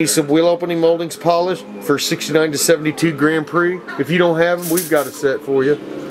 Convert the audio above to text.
Piece of wheel opening moldings polished for 69 to 72 Grand Prix. If you don't have them, we've got a set for you.